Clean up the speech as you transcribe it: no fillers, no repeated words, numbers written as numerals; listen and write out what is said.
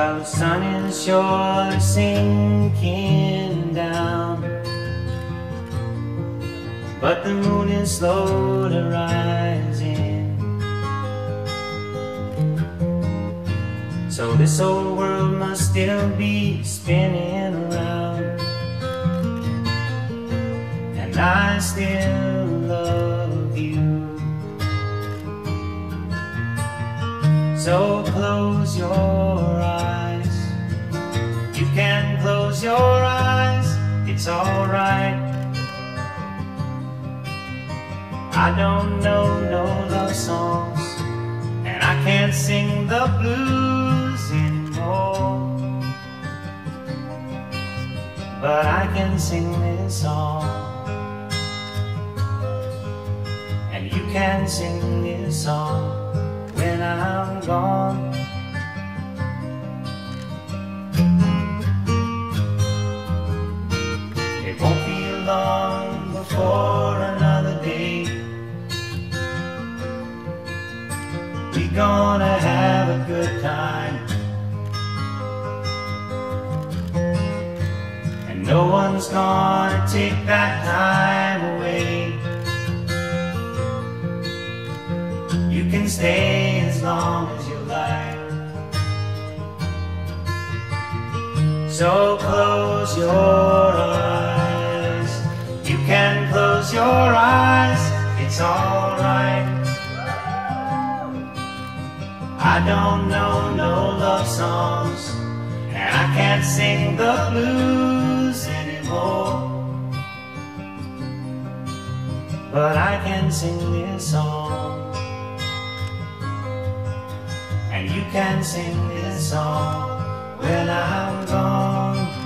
while the sun and shore is sinking down, but the moon is slow to rising. So this old world must still be spinning around, and I still love you. So close your eyes. You can close your eyes, it's alright. I don't know no love songs, and I can't sing the blues anymore, but I can sing this song, and you can sing this song when I'm gone. It won't be long before another day we're gonna have a good time, and no one's gonna take that time away. You can stay as long as you like. So close your eyes. You can close your eyes, it's alright. I don't know no love songs, and I can't sing the blues anymore, but I can sing this song, and you can sing this song when I'm gone.